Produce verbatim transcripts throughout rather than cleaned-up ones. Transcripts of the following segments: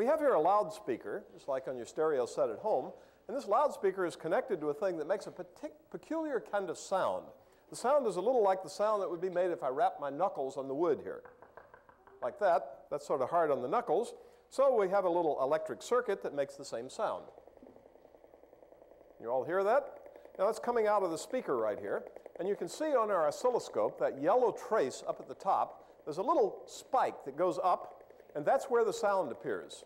We have here a loudspeaker, just like on your stereo set at home, and this loudspeaker is connected to a thing that makes a peculiar kind of sound. The sound is a little like the sound that would be made if I wrapped my knuckles on the wood here. Like that. That's sort of hard on the knuckles. So we have a little electric circuit that makes the same sound. You all hear that? Now that's coming out of the speaker right here. And you can see on our oscilloscope, that yellow trace up at the top, there's a little spike that goes up, and that's where the sound appears.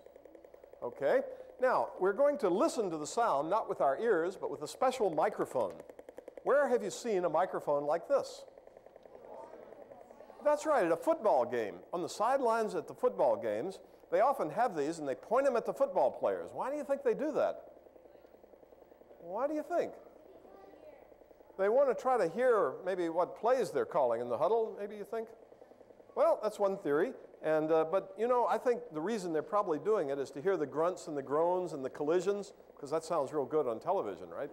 Okay? Now, we're going to listen to the sound, not with our ears, but with a special microphone. Where have you seen a microphone like this? That's right, at a football game. On the sidelines at the football games, they often have these, and they point them at the football players. Why do you think they do that? Why do you think? They want to try to hear maybe what plays they're calling in the huddle, maybe you think? Well, that's one theory. And, uh, but, you know, I think the reason they're probably doing it is to hear the grunts and the groans and the collisions, because that sounds real good on television, right?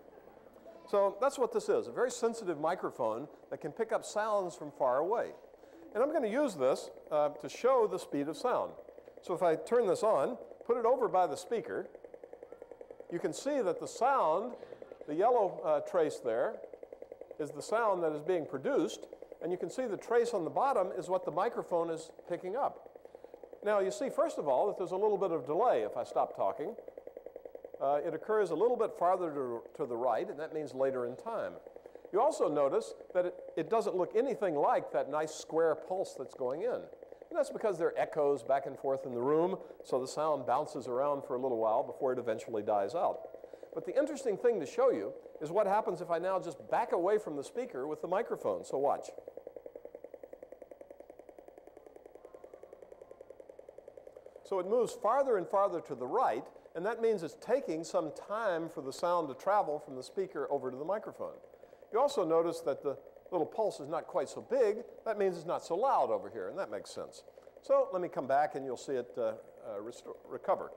So that's what this is, a very sensitive microphone that can pick up sounds from far away. And I'm going to use this uh, to show the speed of sound. So if I turn this on, put it over by the speaker, you can see that the sound, the yellow uh, trace there, is the sound that is being produced. And you can see the trace on the bottom is what the microphone is picking up. Now, you see, first of all, that there's a little bit of delay if I stop talking. Uh, it occurs a little bit farther to, to the right, and that means later in time. You also notice that it, it doesn't look anything like that nice square pulse that's going in. And that's because there are echoes back and forth in the room, so the sound bounces around for a little while before it eventually dies out. But the interesting thing to show you is what happens if I now just back away from the speaker with the microphone. So watch. So it moves farther and farther to the right, and that means it's taking some time for the sound to travel from the speaker over to the microphone. You also notice that the little pulse is not quite so big. That means it's not so loud over here, and that makes sense. So let me come back, and you'll see it uh, uh, recover.